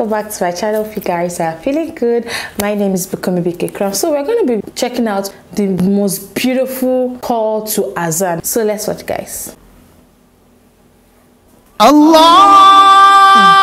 Welcome back to my channel. If you guys are feeling good, my name is Bukunmi BK Crown. So we're going to be checking out the most beautiful call to Azan. So let's watch, guys. Allah.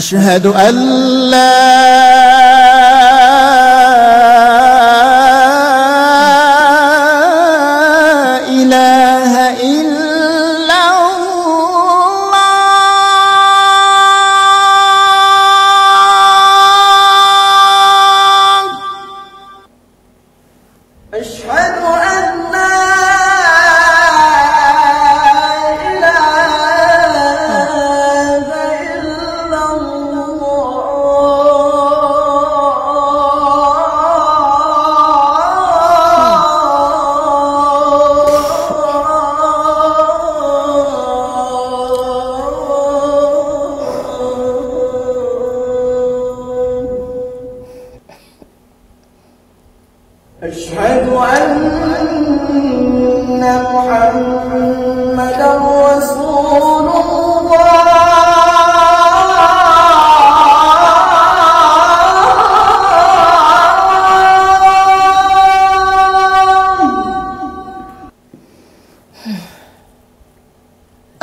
أشهد أن لا إله إلا الله أشهد أن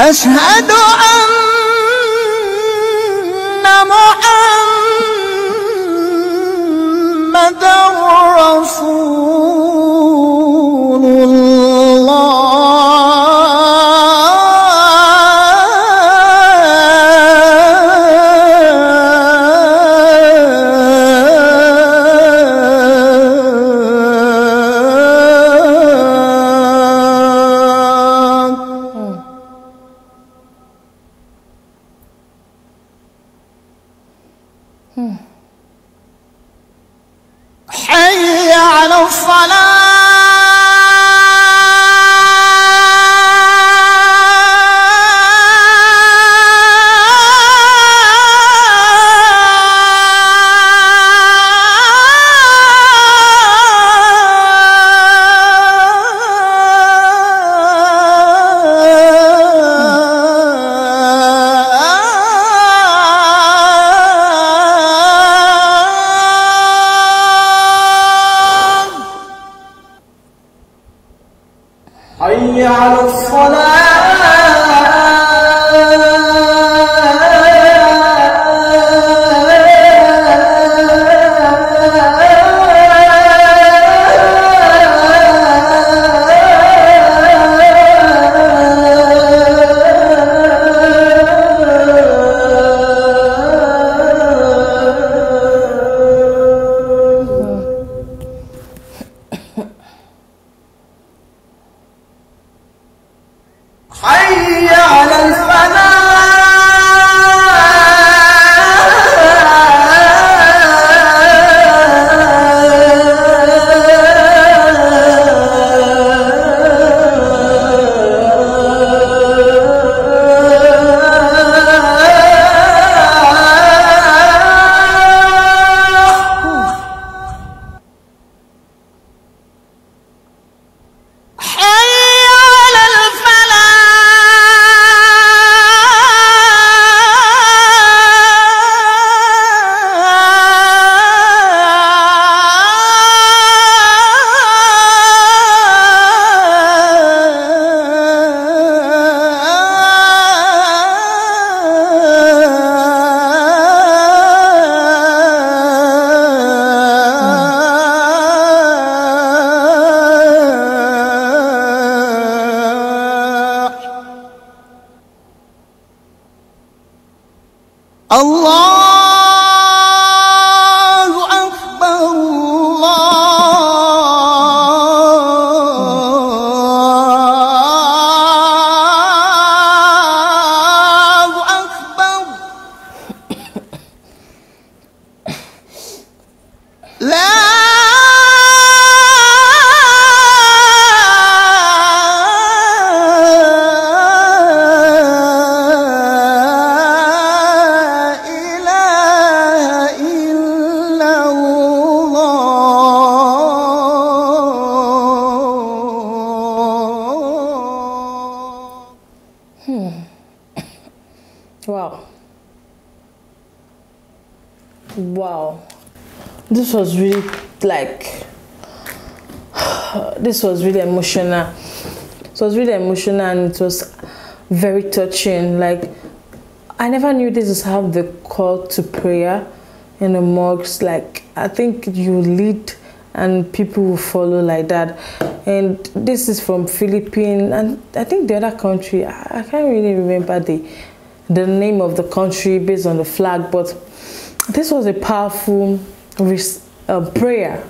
أشهد أن محمدا رسول الله أشهد أن محمدا رسول الله حي على الصلاة حي على الصلاة This was really like, this was really emotional. So it was really emotional and it was very touching. Like, I never knew this is how they call to prayer in the mosques. Like, I think you lead and people will follow like that. And this is from Philippines and I think the other country. I can't really remember the name of the country based on the flag, but this was a powerful prayer.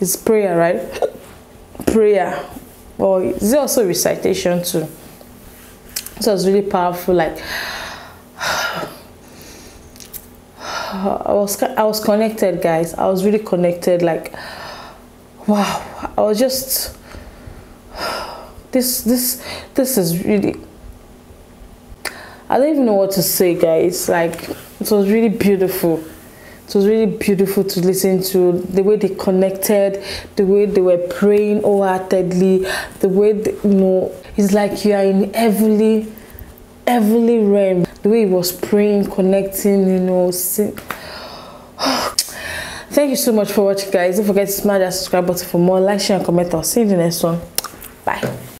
It's prayer, right? Prayer. Or is it also recitation too? So it was really powerful. Like, I was connected, guys. I was really connected. Like, wow. I was just, this is really, I don't even know what to say, guys. Like, it was really beautiful. It was really beautiful to listen to the way they connected, the way they were praying wholeheartedly, the way they, you know, it's like you are in heavenly realm. The way he was praying, connecting, you know. Thank you so much for watching, guys. Don't forget to smash that subscribe button for more. Like, share, and comment. I'll see you in the next one. Bye.